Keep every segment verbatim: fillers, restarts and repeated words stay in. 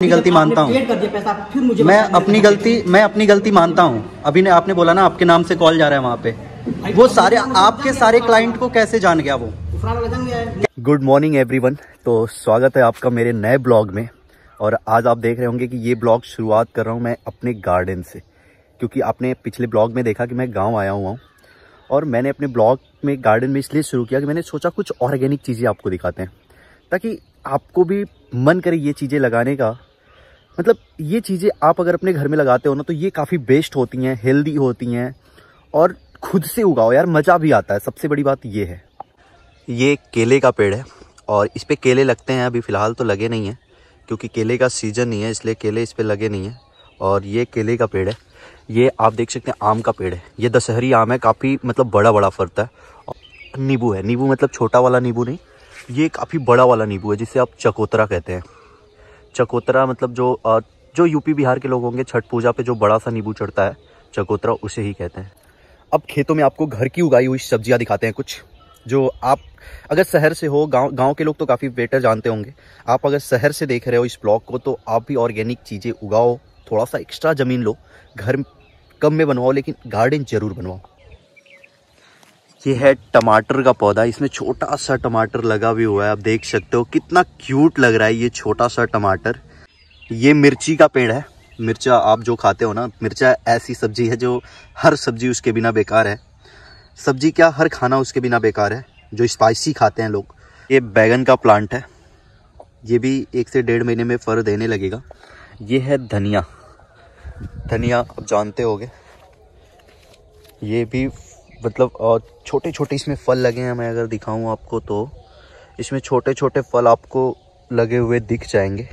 अपनी गलती मानता हूँ, मैं अपनी गलती मैं अपनी गलती मानता हूँ। अभी ने आपने बोला ना आपके नाम से कॉल जा रहा है वहाँ पे, वो सारे आपके सारे क्लाइंट को कैसे जान गया वो? गुड मॉर्निंग एवरीवन, तो स्वागत है आपका मेरे नए ब्लॉग में। और आज आप देख रहे होंगे कि ये ब्लॉग शुरुआत कर रहा हूँ मैं अपने गार्डन से, क्योंकि आपने पिछले ब्लॉग में देखा कि मैं गाँव आया हुआ हूँ और मैंने अपने ब्लॉग में गार्डन में इसलिए शुरू किया कि मैंने सोचा कुछ ऑर्गेनिक चीज़ें आपको दिखाते हैं, ताकि आपको भी मन करे ये चीज़ें लगाने का। मतलब ये चीज़ें आप अगर अपने घर में लगाते हो ना तो ये काफ़ी बेस्ट होती हैं, हेल्दी होती हैं और खुद से उगाओ यार, मज़ा भी आता है। सबसे बड़ी बात ये है। ये केले का पेड़ है और इस पे केले लगते हैं, अभी फ़िलहाल तो लगे नहीं हैं क्योंकि केले का सीज़न नहीं है, इसलिए केले इस पे लगे नहीं हैं। और ये केले का पेड़ है, ये आप देख सकते हैं। आम का पेड़ है, ये दशहरी आम है, काफ़ी मतलब बड़ा बड़ा फरता है। नींबू है, नींबू मतलब छोटा वाला नींबू नहीं, ये काफ़ी बड़ा वाला नींबू है जिसे आप चकोतरा कहते हैं। चकोतरा मतलब जो जो यूपी बिहार के लोग होंगे, छठ पूजा पे जो बड़ा सा नींबू चढ़ता है, चकोतरा उसे ही कहते हैं। अब खेतों में आपको घर की उगाई हुई सब्जियां दिखाते हैं कुछ, जो आप अगर शहर से हो, गांव गांव के लोग तो काफ़ी बेटर जानते होंगे। आप अगर शहर से देख रहे हो इस ब्लॉग को तो आप भी ऑर्गेनिक चीज़ें उगाओ, थोड़ा सा एक्स्ट्रा ज़मीन लो, घर कम में बनवाओ लेकिन गार्डन ज़रूर बनवाओ। ये है टमाटर का पौधा, इसमें छोटा सा टमाटर लगा भी हुआ है, आप देख सकते हो कितना क्यूट लग रहा है ये छोटा सा टमाटर। ये मिर्ची का पेड़ है, मिर्चा आप जो खाते हो ना, मिर्चा ऐसी सब्जी है जो हर सब्जी उसके बिना बेकार है, सब्जी क्या हर खाना उसके बिना बेकार है, जो स्पाइसी खाते हैं लोग। ये बैगन का प्लांट है, ये भी एक से डेढ़ महीने में फर देने लगेगा। ये है धनिया, धनिया आप जानते होगे, ये भी मतलब और छोटे छोटे इसमें फल लगे हैं। मैं अगर दिखाऊं आपको तो इसमें छोटे छोटे फल आपको लगे हुए दिख जाएंगे।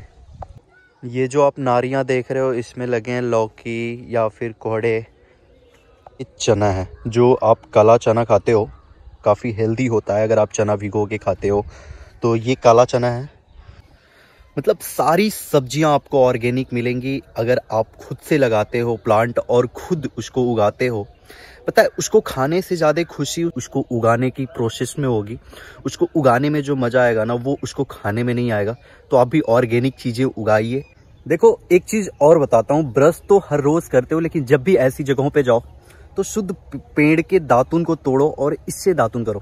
ये जो आप नारियां देख रहे हो इसमें लगे हैं लौकी या फिर कोहड़े। ये चना है, जो आप काला चना खाते हो, काफ़ी हेल्दी होता है अगर आप चना भिगो के खाते हो, तो ये काला चना है। मतलब सारी सब्जियां आपको ऑर्गेनिक मिलेंगी अगर आप खुद से लगाते हो प्लांट और खुद उसको उगाते हो। पता है, उसको खाने से ज़्यादा खुशी उसको उगाने की प्रोसेस में होगी। उसको उगाने में जो मज़ा आएगा ना वो उसको खाने में नहीं आएगा। तो आप भी ऑर्गेनिक चीज़ें उगाइए। देखो एक चीज़ और बताता हूँ, ब्रश तो हर रोज़ करते हो लेकिन जब भी ऐसी जगहों पे जाओ तो शुद्ध पेड़ के दातुन को तोड़ो और इससे दातुन करो।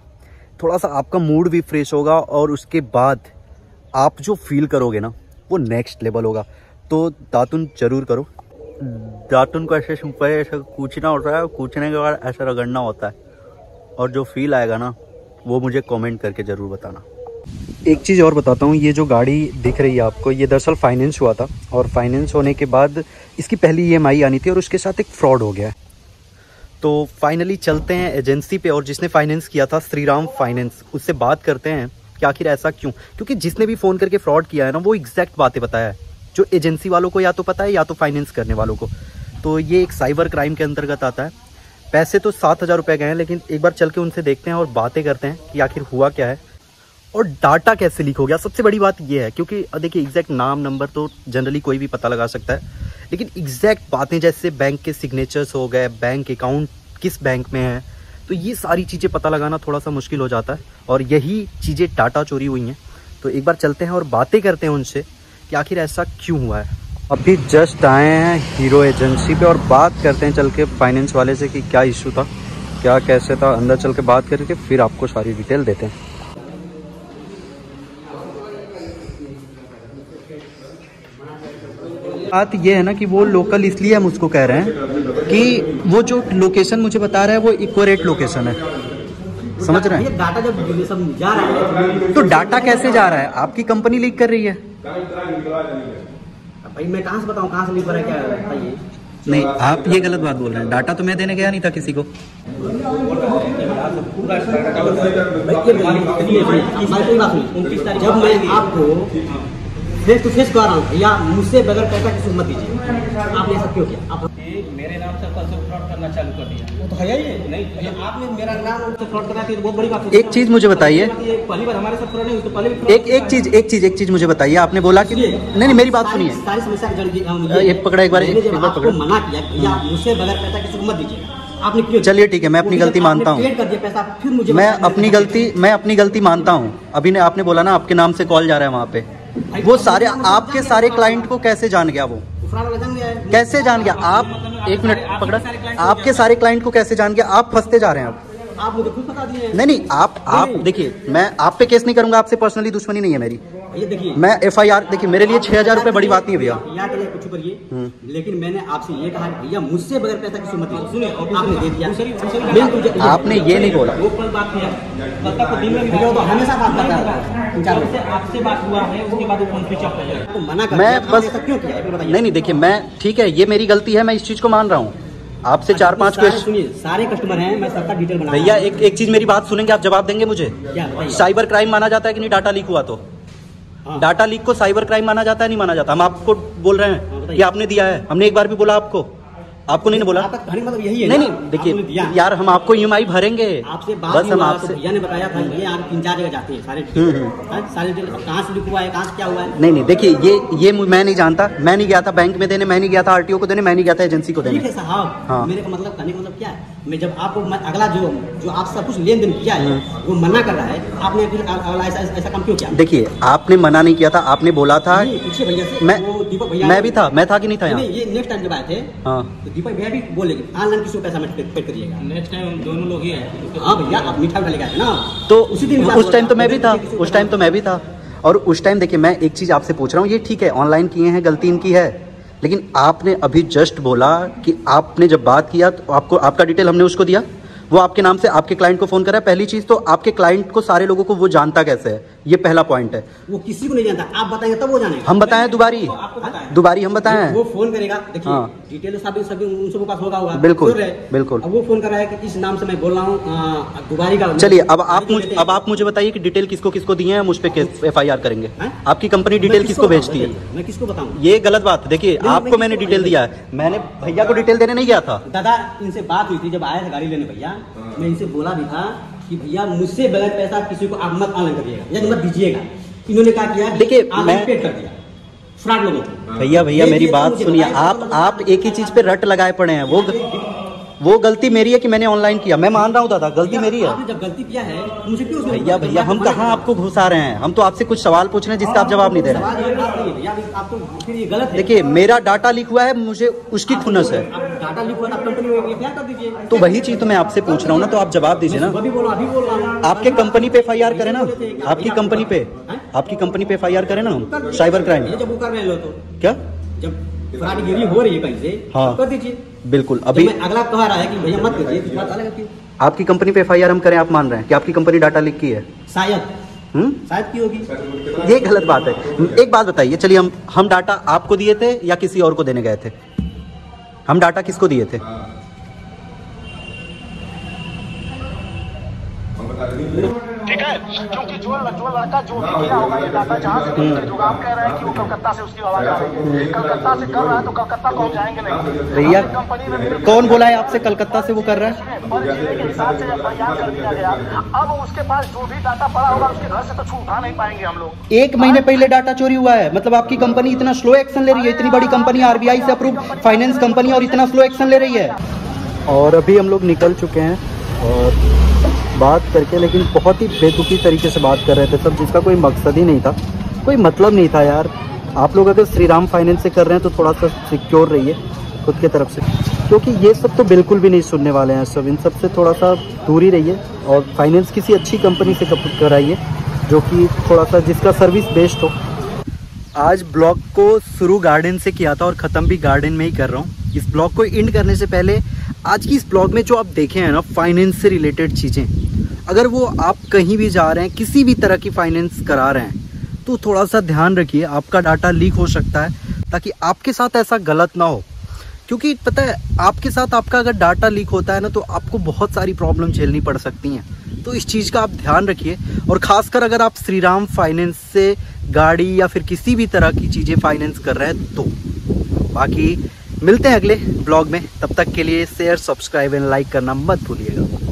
थोड़ा सा आपका मूड भी फ्रेश होगा और उसके बाद आप जो फील करोगे ना वो नेक्स्ट लेवल होगा। तो दातुन जरूर करो। दातुन को ऐसे ऊपर ऐसे कूचना होता है, कूचने के बाद ऐसा रगड़ना होता है, और जो फील आएगा ना वो मुझे कमेंट करके ज़रूर बताना। एक चीज़ और बताता हूँ, ये जो गाड़ी दिख रही है आपको, ये दरअसल फाइनेंस हुआ था और फाइनेंस होने के बाद इसकी पहली ई एम आई आनी थी और उसके साथ एक फ्रॉड हो गया है। तो फाइनली चलते हैं एजेंसी पे, और जिसने फाइनेंस किया था श्री राम फाइनेंस, उससे बात करते हैं कि आखिर ऐसा क्यों, क्योंकि जिसने भी फ़ोन करके फ्रॉड किया है ना वो एग्जैक्ट बातें बताया है जो एजेंसी वालों को या तो पता है या तो फाइनेंस करने वालों को। तो ये एक साइबर क्राइम के अंतर्गत आता है। पैसे तो सात हज़ार रुपये गए हैं, लेकिन एक बार चल के उनसे देखते हैं और बातें करते हैं कि आखिर हुआ क्या है और डाटा कैसे लीक हो गया। सबसे बड़ी बात ये है, क्योंकि देखिए एग्जैक्ट नाम नंबर तो जनरली कोई भी पता लगा सकता है, लेकिन एग्जैक्ट बातें जैसे बैंक के सिग्नेचर्स हो गए, बैंक अकाउंट किस बैंक में है, तो ये सारी चीज़ें पता लगाना थोड़ा सा मुश्किल हो जाता है। और यही चीज़ें डाटा चोरी हुई हैं। तो एक बार चलते हैं और बातें करते हैं उनसे कि आखिर ऐसा क्यों हुआ है। अभी जस्ट आए हैं हीरो एजेंसी पे और बात करते हैं चल के फाइनेंस वाले से कि क्या इशू था, क्या कैसे था। अंदर चल के बात करके फिर आपको सारी डिटेल देते हैं। बात ये है ना कि वो लोकल इसलिए हम उसको कह रहे हैं कि वो जो लोकेशन मुझे बता रहा है वो एक्यूरेट लोकेशन है, समझ रहे हैं? डाटा जब सब जा रहा है तो डाटा कैसे जा रहा है? आपकी कंपनी लीक कर रही है भाई, मैं कहाँ से बताऊँ कहाँ से लीक कर रहा है क्या है ये? नहीं, आप ये गलत बात बोल रहे हैं। डाटा तो मैं देने गया नहीं था किसी को। जब मैं आपको फेस टू फेस कह रहा हूँ या मुझसे बगैर पैसा की सुमत दीजिए, आपने सब क्यों किया? आप मेरे नाम से फ्रॉड करना चालू कर दिया, वो तो है ही नहीं। आपने मेरा नाम से फ्रॉड करना चाहिए, बहुत बड़ी बात है। एक चीज़ मुझे बताइए, पहली बार हमारे साथ फ्रॉड नहीं, उसको पहले एक एक चीज़ एक चीज़ एक चीज़ मुझे बताइए। आपने बोला कि नहीं नहीं मेरी बात सुनिए, सारी समस्या जड़ ये पकड़ा एक बार आपको मना किया या मुझसे बगैर पैसा की सुमत दीजिए, आपने। चलिए ठीक है, मैं अपनी गलती मानता हूँ, मैं अपनी गलती मैं अपनी गलती मानता हूँ। अभी ने आपने बोला ना आपके नाम से कॉल जा रहा है वहाँ पे, वो सारे आपके सारे क्लाइंट को कैसे जान गया? वो कैसे जान गया? आप एक मिनट पकड़ा, आपके सारे क्लाइंट को कैसे जान गया? आप फंसते जा रहे हैं अब। आप मुझे खुद बता दिए। नहीं नहीं, आप आप देखिए, मैं आप पे केस नहीं करूंगा, आपसे पर्सनली दुश्मनी नहीं है मेरी। ये देखिए मैं एफ आई आर, देखिए मेरे लिए छह हजार रुपए बड़ी बात नहीं है भैया, याद रखिए कुछ करिए। लेकिन मैंने आपसे ये कहा भैया मुझसे बगैर पैसा किसी मत लो, सुनिए आपने दे दिया, आपने ये नहीं बोला। वो कल बात किया, तब तक दिन में वीडियो तो हमेशा बात करता था, उससे आपसे बात हुआ है, उसके बाद वो फोन स्विच ऑफ हो गया, तो मना कर मैं बस क्यों किया बताइए। नहीं नहीं देखिए, मैं ठीक है, ये मेरी गलती है, मैं इस चीज को मान रहा हूँ। आपसे चार पांच क्वेश्चन सुनिए, सारे कस्टमर हैं, मैं सबका डिटेल बना भैया। एक एक चीज मेरी बात सुनेंगे आप, जवाब देंगे मुझे? साइबर क्राइम माना जाता है कि नहीं डाटा लीक हुआ तो? हाँ। डाटा लीक को साइबर क्राइम माना जाता है नहीं माना जाता? हम आपको बोल रहे हैं, हाँ, ये आपने दिया है, हमने एक बार भी बोला आपको? आपको नहीं बोला, मतलब यही है। नहीं नहीं देखिए यार, हम आपको ई एम आई भरेंगे, आपसे बात हम आपसे भैया ने बताया था ये आप तीन चार जगह जाते हैं सारे सारे कहाँ से लिख हुआ है, कहाँ से क्या हुआ है। नहीं नहीं देखिए, ये ये मैं नहीं जानता, मैं नहीं गया था बैंक में देने, मैं नहीं गया था आर टी ओ को देने, मैं नहीं गया था एजेंसी को देने। ठीक है साहब, हाँ मेरे को मतलब कहने का मतलब क्या है, मैं जब आपको अगला जो जो आप सब कुछ लेन देन किया है वो मना कर रहा है, आपने फिर ऐसा काम क्यों किया? देखिए आपने मना नहीं किया था, आपने बोला था। मैं मैं भी था, मैं था कि नहीं था? ये नेक्स्ट टाइम जब आए थे हाँ, दीपक भैया भी बोलेंगे ऑनलाइन किसी पैसा मत पेड करिएगा, नेक्स्ट टाइम दोनों लोग ही हैं। हाँ भैया आप मीठा उठा लेके आए ना, तो उसी दिन उस टाइम तो मैं भी था, उस टाइम तो मैं भी था। और उस टाइम देखिए मैं एक चीज़ आपसे पूछ रहा हूँ, ये ठीक है ऑनलाइन किए हैं, गलती इनकी है, लेकिन आपने अभी जस्ट बोला कि आपने जब बात किया तो आपको आपका डिटेल हमने उसको दिया, वो आपके नाम से आपके क्लाइंट को फ़ोन करा। पहली चीज़ तो आपके क्लाइंट को सारे लोगों को वो जानता कैसे है, ये पहला पॉइंट है। वो किसी को नहीं जानता, आप बताएंगे तब वो जाने। हम बताएं दुबारी दुबारी हम बताएं, वो फोन करेगा, देखिए डिटेल सभी सभी उन सबके पास होगा होगा बिल्कुल बिल्कुल। अब वो फोन कर रहा है कि इस नाम से मैं बोल रहा हूँ दुबारी का। चलिए अब आप मुझे अब आप मुझे बताइए कि डिटेल किसको किसको दिए हैं, हम उस पर एफ आई आर करेंगे। आपकी कंपनी डिटेल किसको भेजती है, मैं किसको बताऊँ? ये गलत बात। देखिए आपको मैंने डिटेल दिया है, मैंने भैया को डिटेल देने नहीं गया था। दादा इनसे बात हुई थी जब आया था गाड़ी लेने, भैया मैं इनसे बोला भी था कि भैया मुझसे बगैर पैसा किसी को आप मत ऑनलाइन करिएगा या मत दीजिएगा। इन्होंने क्या किया, देखिए मैं पेड कर दिया फ्रॉड लोगों को। भैया भैया मेरी बात सुनिए, आप आप एक ही चीज पे रट लगाए पड़े हैं। वो वो गलती मेरी है कि मैंने ऑनलाइन किया, मैं मान रहा हूँ दादा गलती मेरी है। जब गलती किया है मुझे क्यों? भैया भैया हम कहाँ आपको घुसा रहे हैं, हम तो आपसे कुछ सवाल पूछ रहे हैं जिसका आप जवाब नहीं दे रहे हैं। देखिए मेरा डाटा लीक हुआ है, मुझे उसकी खुनस है। डाटा लीक हुआ है आप कंपनी में क्या कर दीजिए, तो वही चीज तो मैं आपसे पूछ रहा हूँ ना, तो आप जवाब दीजिए ना। आपके कंपनी पे एफ आई आर करें ना, आपकी कंपनी पे आपकी कंपनी पे एफ आई आर करें ना हम, साइबर क्राइम क्या गिरी हो रही है कहीं से, हाँ कर दीजिए बिल्कुल। अभी अगला कह रहा है कि भैया मत करिए, आपकी कंपनी पे एफ आई आर हम करें, आप मान रहे हैं कि आपकी कंपनी डाटा लीक की है? शायद शायद की होगी, ये गलत बात है। एक बात बताइए, चलिए हम हम डाटा आपको दिए थे या किसी और को देने गए थे? हम डाटा किसको दिए थे? ठीक है, क्योंकि जो जो लड़का जो भी किया होगा ये डाटा जहाँ से भेजेगा, आप कह रहे हैं कि वो कलकत्ता से उसकी आवाज आ रही है, कलकत्ता से कर रहा है तो कलकत्ता को हम जाएंगे नहीं। भैया कौन बोला है आपसे कलकत्ता से वो कर रहा है? पर जिले के हिसाब से जब बयान कर दिया गया, अब उसके पास जो भी डाटा पड़ा होगा उसके घर से तो छूटा नहीं पाएंगे हम लोग। एक महीने पहले डाटा चोरी हुआ है, मतलब आपकी कंपनी इतना स्लो एक्शन ले रही है, इतनी बड़ी कंपनी आर बी आई से अप्रूव फाइनेंस कंपनी और इतना स्लो एक्शन ले रही है। और अभी हम लोग निकल चुके हैं और बात करके, लेकिन बहुत ही बेतुकी तरीके से बात कर रहे थे सब, जिसका कोई मकसद ही नहीं था, कोई मतलब नहीं था यार। आप लोग अगर श्री राम फाइनेंस से कर रहे हैं तो थोड़ा सा सिक्योर रहिए खुद के तरफ से, क्योंकि ये सब तो बिल्कुल भी नहीं सुनने वाले हैं सब, इन सब से थोड़ा सा दूरी रहिए और फाइनेंस किसी अच्छी कंपनी से कराइए जो कि थोड़ा सा जिसका सर्विस बेस्ट हो। आज ब्लॉग को शुरू गार्डन से किया था और ख़त्म भी गार्डन में ही कर रहा हूँ। इस ब्लॉग को एंड करने से पहले आज की इस ब्लॉग में जो आप देखे हैं ना फाइनेंस से रिलेटेड चीज़ें, अगर वो आप कहीं भी जा रहे हैं किसी भी तरह की फाइनेंस करा रहे हैं तो थोड़ा सा ध्यान रखिए, आपका डाटा लीक हो सकता है, ताकि आपके साथ ऐसा गलत ना हो। क्योंकि पता है आपके साथ आपका अगर डाटा लीक होता है ना तो आपको बहुत सारी प्रॉब्लम झेलनी पड़ सकती हैं, तो इस चीज़ का आप ध्यान रखिए। और ख़ासकर अगर आप श्री राम फाइनेंस से गाड़ी या फिर किसी भी तरह की चीज़ें फाइनेंस कर रहे हैं तो। बाकी मिलते हैं अगले ब्लॉग में, तब तक के लिए शेयर सब्सक्राइब एंड लाइक करना मत भूलिएगा।